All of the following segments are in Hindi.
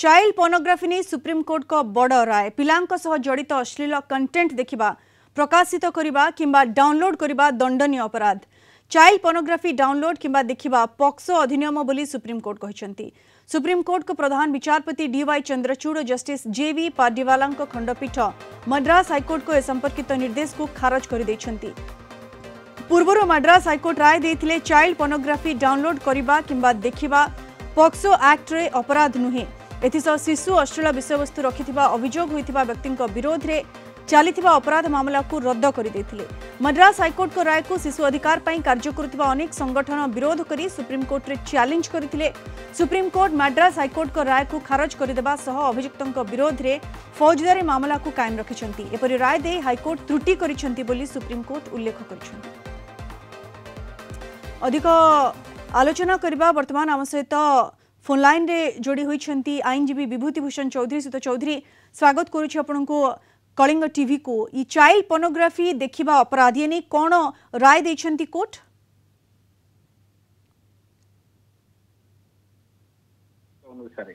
चाइल्ड पोर्नोग्राफी नहीं सुप्रीम कोर्ट को बड़ राय पिलांक सह जड़ित अश्लील कंटेंट देखा प्रकाशित करने किंबा डाउनलोड करने दंडनीय अपराध। चाइल्ड पोर्नोग्राफी डाउनलोड किंबा देखा पॉक्सो अधिनियम बोली सुप्रीम कोर्ट कहते। सुप्रीम कोर्ट को प्रधान विचारपति डी.वाई. चंद्रचूड़ और जस्टिस जे.बी. पारदीवाला खंडपीठ मद्रास हाइकोर्ट को ए संपर्कित निर्देश को खारज कर देछंती। पूर्व मद्रास हाइकोर्ट राय देथिले चाइल्ड पोर्नोग्राफी डाउनलोड करने किंबा देखा पॉक्सो एक्ट रे अपराध नुहे। एथिसह शिशु अश्लील विषयवस्तु रखिथिबा अभियोग होइथिबा व्यक्तिंक विरोध रे चालिथिबा अपराध मामला को रद्द कर देथिले। मद्रास हाइकोर्ट को राय को शिशु अधिकार पाई कार्य करुथिबा अनेक संगठन विरोध करी सुप्रीम कोर्ट रे चैलेंज करथिले। सुप्रीम कोर्ट मद्रास हाइकोर्ट को राय को खारज कर देबा सह अभियुक्तंक विरोध रे फौजदारी मामला को कायम रखिछंती। एपरि राय दे हाइकोर्ट त्रुटि करिछंती बोली सुप्रीम कोर्ट उल्लेख करिछंती। अधिक आलोचना करबा वर्तमान आम सहित फोन लाइन रे जोड़ी होती आईनजीवी विभूति भूषण चौधरी। सुत चौधरी, स्वागत करुच्छ आपण को कलिंग टीवी को। ये चाइल्ड पोर्नोग्राफी देखा अपराध ये नहीं कौन राय देछंती कोर्ट? अनुसार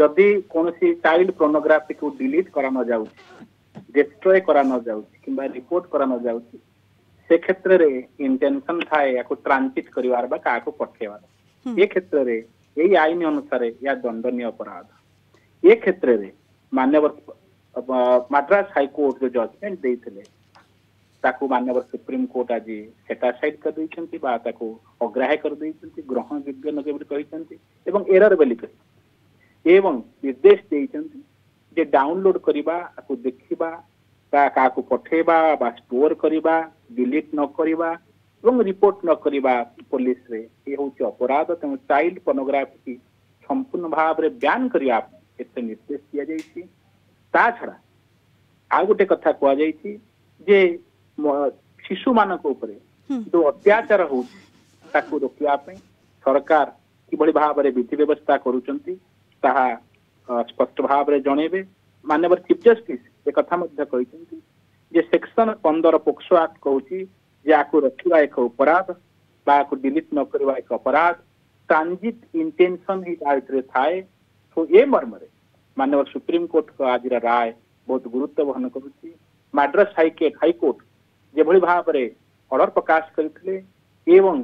जदि कौन चाइल्ड पोर्नोग्राफी को डिलीट करा न जाउ, डिस्ट्रॉय करा न जाउ किबा रिपोर्ट करा न जाउ से क्षेत्र रे इंटेंशन थाए याको ट्रांजिट करिवार बा काको पठेवार ये क्षेत्र रे यही आईन अनुसार या दंडनीय अपराध। ये क्षेत्र में मानव मद्रास हाईकोर्ट जो जजमेंट देते मानव सुप्रीम कोर्ट आज सेटा साइड कर देती अग्राह्य कर देती ग्रहण योग्य नगेबी एरर बोली एवं निर्देश देते डाउनलोड करवा देखा क्या पठेबा स्टोर करवा डिलीट न करवा रिपोर्ट न करवा पुलिस रे ये हूँ अपराध। तेनाली चाइल्ड पोर्नोग्राफी संपूर्ण भाव में ब्यान करने निर्देश दि जाए। छड़ा आ गोटे कथा कहुई जे शिशु मान जो अत्याचार हो रोकवाई सरकार किभली भाव में विधि व्यवस्था करुँच स्पष्ट भाव में जन मानव चीफ जस्टिस एक कहते जे सेक्शन 15 पोक्सो एक्ट कहूँ याको रखा एक अपराध बा डिलीट न करवा एक अपराध ट्रांजिट इंटेंशन ही थाए। तो ये मर्म मानव सुप्रीम कोर्ट का आज राय बहुत गुरुत्व बहन करुच्ची। मद्रास हाईकोर्ट जो भाव में अर्डर प्रकाश करते एवं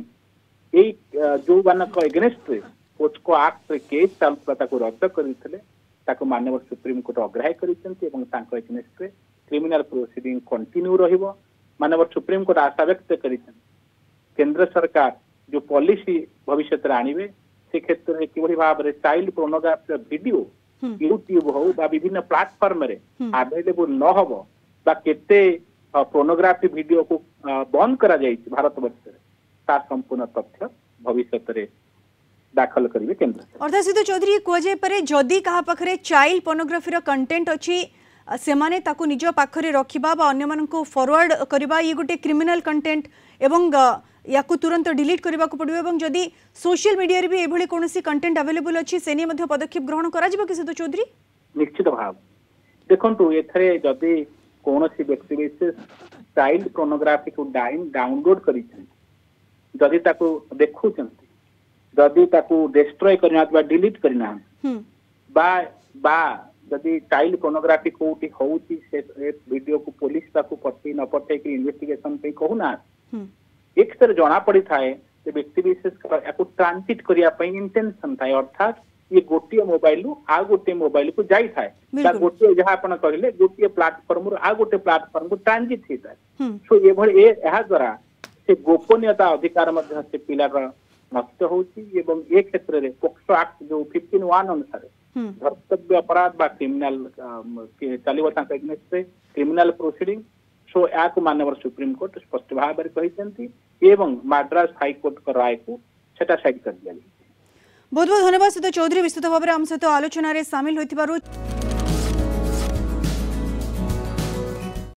यही जो मान एगेन्स्ट पोस्को आक्ट केस चलूता रद्द करते मानव सुप्रीम कोर्ट अग्राह्य करगेन्स्ट क्रिमिनाल प्रोसीडिंग कंटिन्यू रहिबो। मानव सुप्रीम कोर्ट आशा व्यक्त कर केंद्र सरकार जो पॉलिसी भविष्य आणवे से क्षेत्र में किभली भाव में चाइल्ड पोर्नोग्राफी वीडियो यूट्यूब हो बा विभिन्न प्लेटफॉर्म रे अवेलेबल न हो बा केते पोर्नोग्राफी वीडियो को बंद करा जाय भारत वर्ष संपूर्ण तथ्य भविष्य रे दाखल करिवे केंद्र। अर्थात सीधे चौधरी कोजे परे जदी कहा पखरे चाइल्ड पोर्नोग्राफी रो कंटेंट अछि सेमाने ताकु निज पाखरे रखिबा बा अन्य माननकु फॉरवर्ड करबा ये गोटे क्रिमिनल कंटेंट एवं याकु तुरंत डिलीट करबा को पड़िबो एवं जदि सोशल मीडिया रे भी एभले कोनोसी कंटेंट अवेलेबल अछि सेनी मध्ये पदक्षेप ग्रहण करा जिवो कि सेतु चौधरी? निश्चित भाव देखंतु एथरे जदि कोनोसी व्यक्ति विशेष चाइल्ड पोर्नोग्राफी को डाउनलोड करिछन जदि ताकु देखुछंती जदि ताकु डिस्ट्रॉय करना अथवा डिलीट करना बा जदि चाइल्ड पोर्नोग्राफी कोटी होउची से वीडियो को पुलिस ताकू पठे न पठे कि इन्वेस्टिगेशन पे कहूना एक तरह जना पड़ी थाए जे व्यक्ति विशेष को ट्रांजिट करिया पे इंटेंशन थाए अर्थात ये गोटिया मोबाइल नु आ गोटे मोबाइल को जाई थाए ता गोटे जहा आपण कहले गोटिया प्लेटफार्म रो आ गोटे प्लेटफार्म को ट्रांजिट थी थाए। सो ये भले एहा द्वारा से गोपनीयता अधिकार मध्ये से पिला नष्ट होउची एवं एक क्षेत्र रे पोक्सो एक्ट जो 15(1) अनुसार धर्तव्य अपराध बा क्रिमिनल चलने क्रिमिनल प्रोसीडिंग। सो या मानव सुप्रीम कोर्ट स्पष्ट भाव में कही मद्रास हाईकोर्ट का राय को सेटा साइड कर दिया। बहुत बहुत धन्यवाद सुत चौधरी विस्तृत भाव में आम सहित आलोचन सामिल होती।